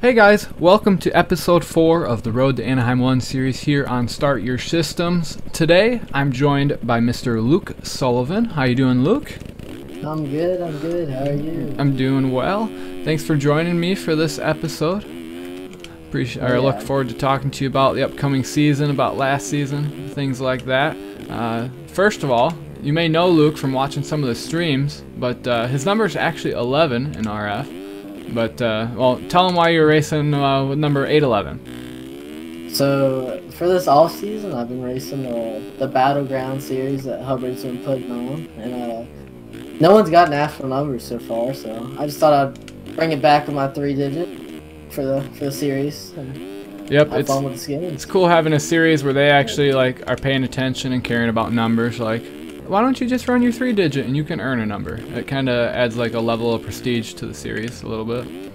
Hey guys, welcome to episode 4 of the Road to Anaheim 1 series here on Start Your Systems. Today I'm joined by Mr. Luke Sullivan. How you doing, Luke? I'm good. How are you? I'm doing well. Thanks for joining me for this episode. I look forward to talking to you about the upcoming season, about last season, things like that. First of all, you may know Luke from watching some of the streams, but his number is actually 11 in RF. But, well, tell him why you're racing with number 811. So, for this off-season, I've been racing the Battleground series that Hubbard's been putting on. And no one's got national numbers so far, so I just thought I'd bring it back with my 3-digit for the series. And yep, have fun with the skins. It's cool having a series where they actually, like, are paying attention and caring about numbers, like... Why don't you just run your 3-digit and you can earn a number? It kind of adds like a level of prestige to the series a little bit.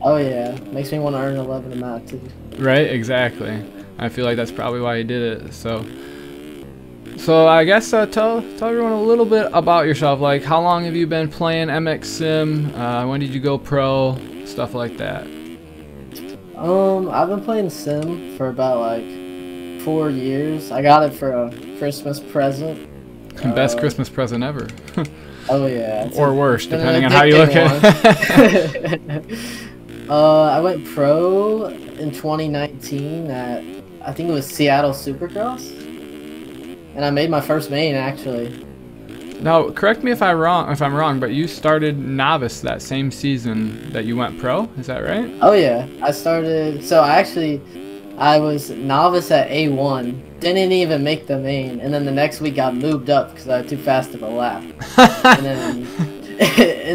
Oh yeah, makes me want to earn 11 amount too. Right, exactly. I feel like that's probably why you did it. So I guess tell everyone a little bit about yourself. Like, how long have you been playing MX Sim? When did you go pro? Stuff like that. I've been playing Sim for about like 4 years. I got it for a Christmas present. Best Christmas present ever. Oh yeah. Or worse, depending on how you look at it. I went pro in 2019 at, I think it was Seattle Supercross, and I made my first main actually. Now, correct me if I'm wrong, but you started novice that same season that you went pro. Is that right? Oh yeah, I started. So I was novice at A1. Didn't even make the main, and then the next week got moved up because I had too fast of a lap. and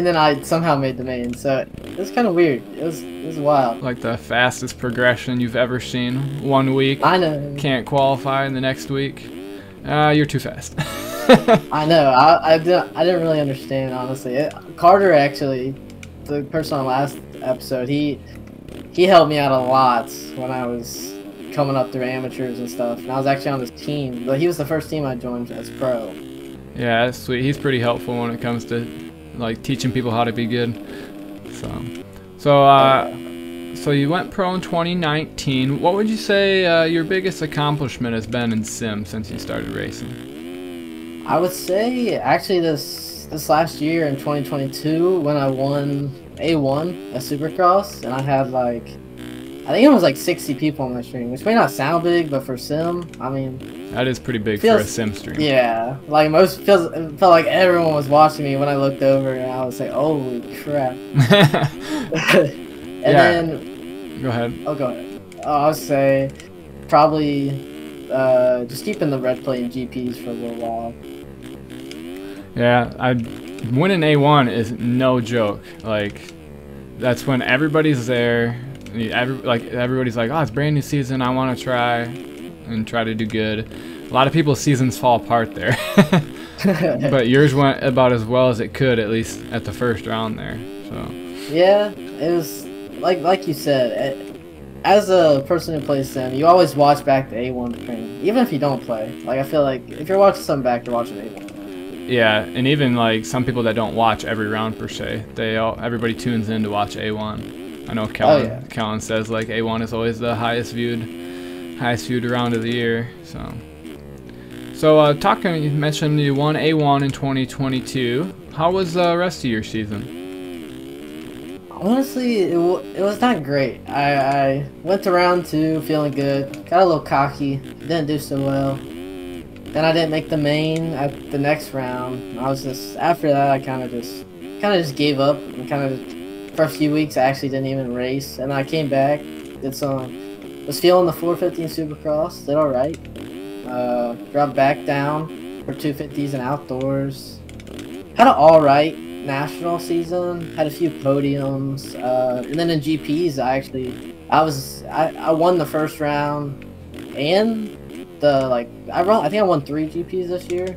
then I somehow made the main, so it was kind of weird. It was wild. Like the fastest progression you've ever seen. 1 week, I know, can't qualify, and the next week, you're too fast. I know. I didn't really understand, honestly. Carter, actually, the person on last episode, he helped me out a lot when I was coming up through amateurs and stuff, and I was actually on this team, but he was the first team I joined as pro. Yeah, that's sweet. He's pretty helpful when it comes to like teaching people how to be good. So you went pro in 2019. What would you say your biggest accomplishment has been in Sim since you started racing? I would say actually this last year in 2022 when I won A1 at Supercross, and I had like, I think it was like 60 people on my stream, which may not sound big, but for Sim, I mean... That is pretty big for a Sim stream. Yeah. Like, it felt like everyone was watching me when I looked over, and I was like, holy crap. Then... Go ahead. Oh, go ahead. I'll say probably just keeping the red plate in GPs for a little while. Yeah, winning A1 is no joke. Like, that's when everybody's there... everybody's like, oh, it's a brand new season, I want to try to do good. A lot of people's seasons fall apart there. But yours went about as well as it could, at least at the first round there. So yeah, it was like you said, as a person who plays Sim, you always watch back the A1 train, even if you don't play. Like, I feel like if you're watching something back, you're watching A1. Yeah, and even like some people that don't watch every round per se, everybody tunes in to watch A1. I know Callan, oh, yeah. Callan says like A1 is always the highest viewed round of the year. So talking, you mentioned you won A1 in 2022. How was the rest of your season? Honestly, it was not great. I went to round 2 feeling good, got a little cocky, didn't do so well. Then I didn't make the main at the next round. I was just, after that I kind of just gave up and for a few weeks I actually didn't even race, and I came back, was feeling the 450 in Supercross, did alright, dropped back down for 250s and outdoors, had an alright national season, had a few podiums, and then in GPs I won the first round, and I think I won 3 GPs this year,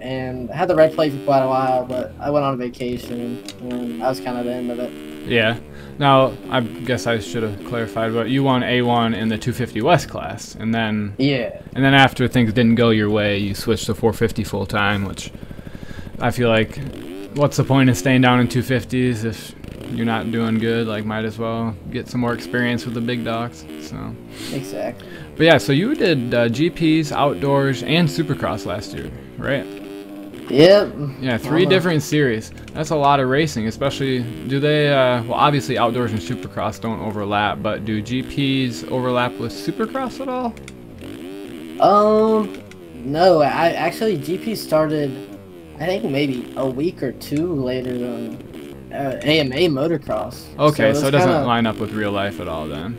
and I had the red plate for quite a while, but I went on vacation and that was kind of the end of it. Yeah. Now, I guess I should have clarified, but you won A1 in the 250 West class, and then... Yeah. And then after things didn't go your way, you switched to 450 full-time, which I feel like, what's the point of staying down in 250s if you're not doing good, like, might as well get some more experience with the big dogs. So exactly. But yeah, so you did GPs, outdoors, and Supercross last year, right? Yep. Yeah, three different series. That's a lot of racing, especially, do they, well, obviously outdoors and Supercross don't overlap, but do GPs overlap with Supercross at all? No, I actually, GP started, I think maybe a week or two later than AMA motocross. Okay, so it doesn't line up with real life at all then.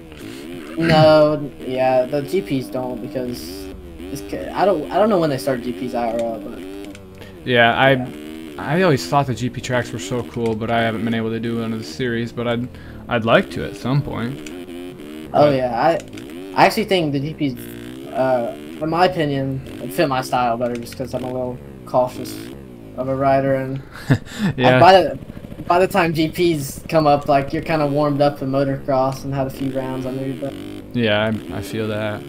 No, yeah, the GPs don't, because it's, I don't know when they start GPs IRL, but yeah, I always thought the GP tracks were so cool, but I haven't been able to do one of the series. But I'd like to at some point. Oh, but yeah, I actually think the GPs, in my opinion, would fit my style better, just because I'm a little cautious of a rider, and yeah. By the time GPs come up, like, you're kind of warmed up in motocross and had a few rounds under your belt. Yeah, I feel that.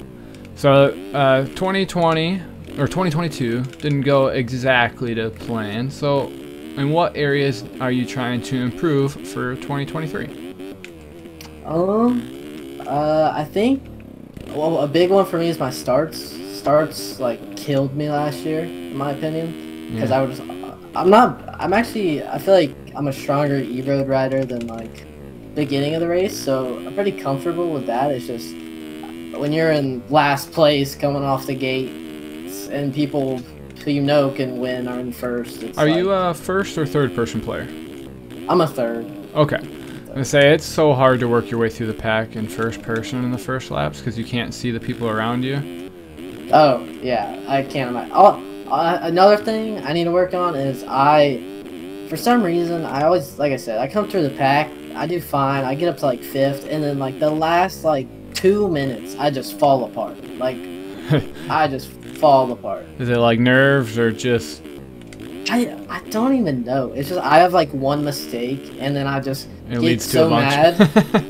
So 2020. Or 2022 didn't go exactly to plan. So, in what areas are you trying to improve for 2023? I think, well, a big one for me is my starts. Starts like killed me last year, in my opinion, because I was, I feel like I'm a stronger e-road rider than like beginning of the race, so I'm pretty comfortable with that. It's just when you're in last place coming off the gate, and people who you know can win are in first. It's you a first or third person player? I'm a third. Okay. I'm gonna say it's so hard to work your way through the pack in first person in the first laps because you can't see the people around you. Oh yeah, I can't imagine. Another thing I need to work on is for some reason, I always, like I said, I come through the pack, I do fine, I get up to like fifth, and then like the last like 2 minutes, I just fall apart. Like I just fall apart. Is it like nerves or just I don't even know. It's just I have like one mistake and then I just get so mad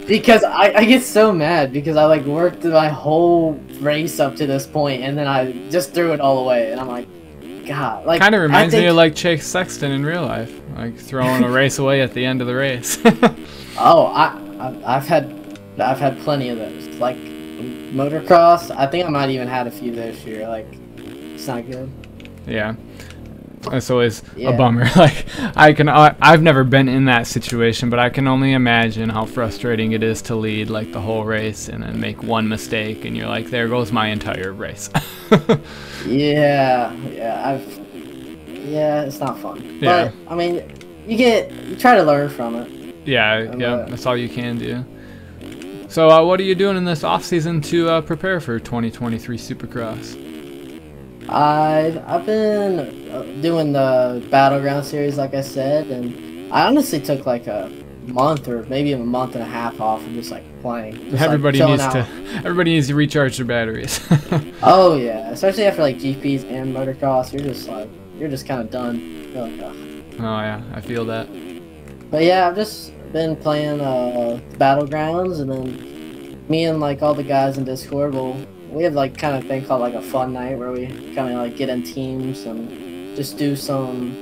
because I get so mad because I like worked my whole race up to this point and then I just threw it all away and I'm like, God, like kind of reminds me of like Chase Sexton in real life, like throwing a race away at the end of the race. Oh, I've had plenty of those. Like motocross, I think I might even had a few this year. Like, it's not good. Yeah, that's always a bummer. Like, I've never been in that situation, but I can only imagine how frustrating it is to lead like the whole race and then make one mistake, and you're like, there goes my entire race. Yeah, it's not fun. Yeah, but I mean, you try to learn from it. Yeah, that's all you can do. So what are you doing in this off-season to prepare for 2023 Supercross? I've been doing the Battleground series, like I said, and I honestly took like a month or maybe a month and a half off of just like playing. Just, everybody needs to recharge their batteries. Oh yeah, especially after like GPs and motocross, you're just kind of done. You're like, oh yeah, I feel that. But yeah, I've just been playing Battlegrounds, and then me and like all the guys in Discord we have like kind of thing called like a fun night where we kind of like get in teams and just do some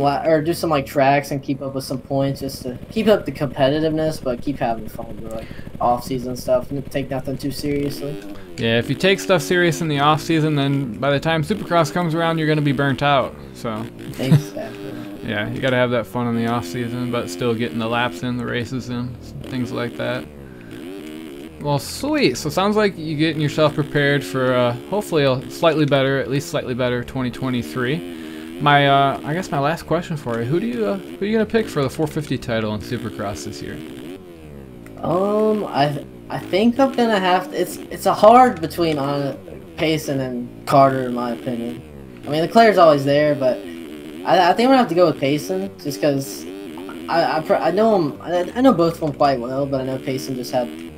like tracks and keep up with some points just to keep up the competitiveness, but keep having fun with like off season stuff and take nothing too seriously. Yeah, if you take stuff serious in the off season, then by the time Supercross comes around, you're gonna be burnt out. So exactly. Yeah, you gotta have that fun in the off season, but still getting the laps in, the races in, things like that. Well, sweet. So sounds like you're getting yourself prepared for hopefully at least slightly better 2023. I guess my last question for you: who are you gonna pick for the 450 title in Supercross this year? I think I'm gonna have to, it's a hard between Payson and Carter, in my opinion. I mean, the Claire's always there, but I think I'm gonna have to go with Payson, just because I know him. I know both of them quite well, but I know Payson just had a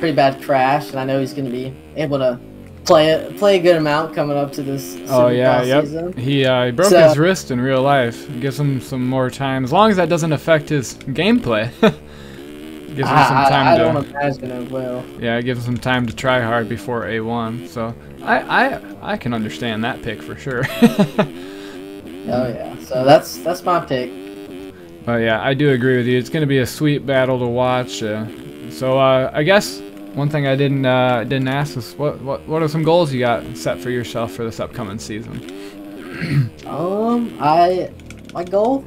pretty bad crash, and I know he's gonna be able to play a good amount coming up to this season. He broke his wrist in real life. It gives him some more time, as long as that doesn't affect his gameplay. Gives him some time I don't imagine it will. Yeah, it gives him time to try hard before A1. So I can understand that pick for sure. Oh yeah, so that's my pick. But yeah, I do agree with you. It's going to be a sweet battle to watch. So I guess one thing I didn't ask is what are some goals you got set for yourself for this upcoming season? My goal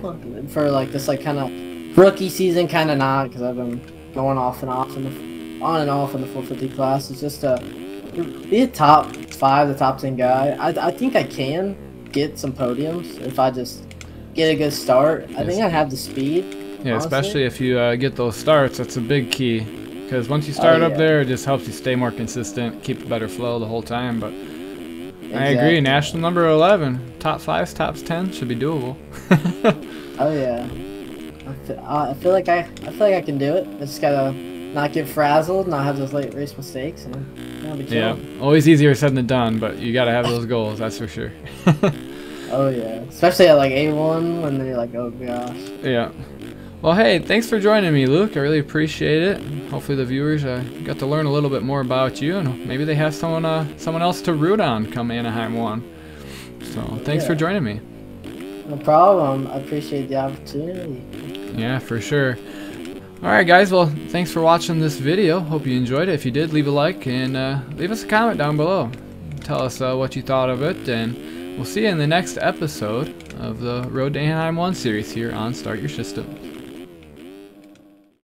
for like this like kind of rookie season, kind of not, because I've been going on and off in the 450 class, is just to be a top 5, the top 10 guy. I think I can get some podiums if I just get a good start. I think I have the speed. Yeah, honestly. Especially if you get those starts, that's a big key. Because once you start up there, it just helps you stay more consistent, keep a better flow the whole time. But exactly. I agree, national number 11, top 5s, top 10 should be doable. Oh yeah, I feel like I can do it. I just gotta not get frazzled, not have those late race mistakes, and I'll be chilling. Yeah, always easier said than done, but you gotta have those goals, that's for sure. Oh yeah, especially at like A1 when they're like, oh gosh. Yeah. Well, hey, thanks for joining me, Luke. I really appreciate it. Hopefully the viewers got to learn a little bit more about you, and maybe they have someone else to root on come Anaheim 1. So thanks for joining me. No problem. I appreciate the opportunity. Yeah, for sure. All right, guys. Well, thanks for watching this video. Hope you enjoyed it. If you did, leave a like and leave us a comment down below. Tell us what you thought of it, and we'll see you in the next episode of the Road to Anaheim 1 series here on Start Your Systems.